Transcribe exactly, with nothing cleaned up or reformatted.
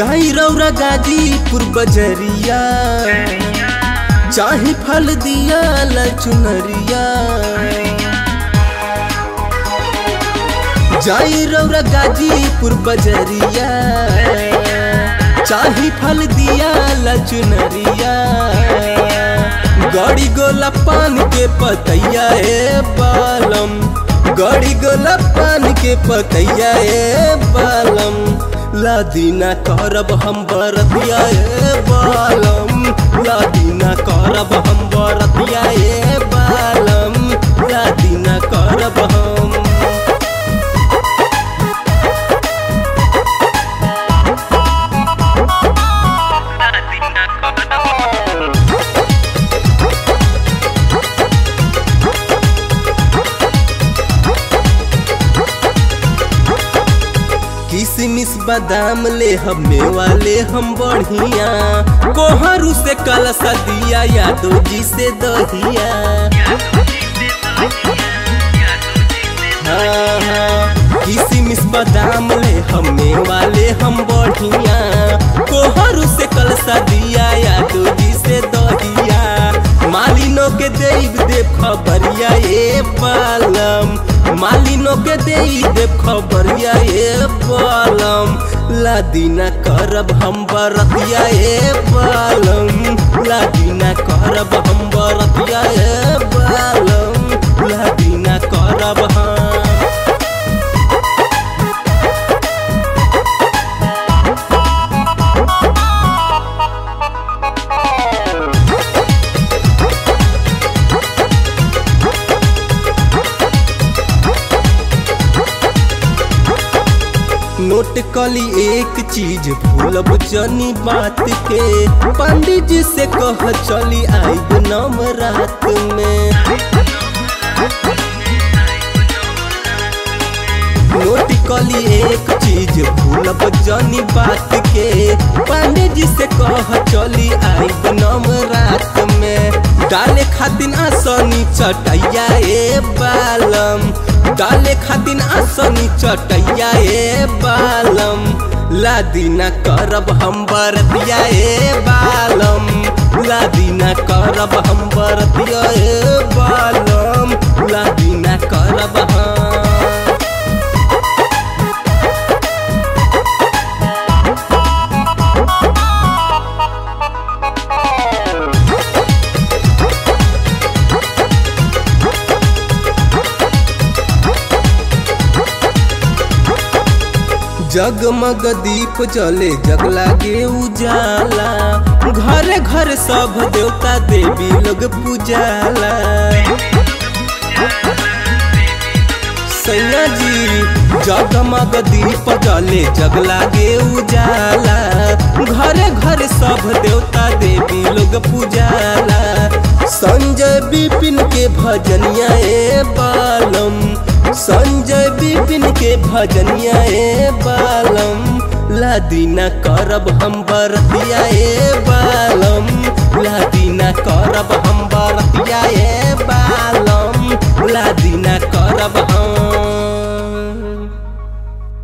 चाहे रौरा गाजीपुर बजरिया, चाहे फल दिया ला चुनरिया। जाई रौरा गाजीपुर बजरिया, चाहे फल दिया ला चुनरिया। गड़ी गोला पान के पतैया ए बालम, गड़ी गोला पान के पतैया ए बालम। लादीना करब हम वरतिया ए बालम, लादीना करब हम वरतिया ए बालम, लादीना करब हम। किसमिस बादाम ले हम मेवा ले हम बढ़िया। कोहरू से कलसा दिया यादव जी से दहिया। हाँ हाँ किसमिस बादाम ले हम मेवा ले हम बढ़िया। कोहरू से कलसा दिया यादव जी से दहिया। मालिनो के देव दे खबरिया ए बालम, मालिनो के देई दे खबरिया ए बालम। लादीना करब हम वरतिया ए बालम, लादीना करब हम वरतिया ए बालम, लादीना करब हम। नोट कली एक चीज भूलब जनी बात के, पंडित जी से कह चली आइब नवरात में। नोट कली एक चीज भूलब जनी बात के, पंडित जी से कह चली आइब नवरात में। डाले खातिन आसनी चटैया ए बालम, डाले खातिन आसनी चटैया ए बालम। लादीना करब हम वरतिया ए बालम, लादीना करब हम वरतिया ए बालम, लादीना करब हम। जगमग दीप जले जग लागे उजाला, घरे घर सब देवता देवी लोग पूजाला। सैया जी जगमग दीप जले जग लागे उजाला, घरे घर सब देवता देवी लोग पूजाला। संजय विपिन के भजनिया ए बालम, संजय विपिन के भजनिया ए बालम। लादीना करब हम वरतिया ए बालम, लादीना करब हम वरतिया ए बालम, लादीना।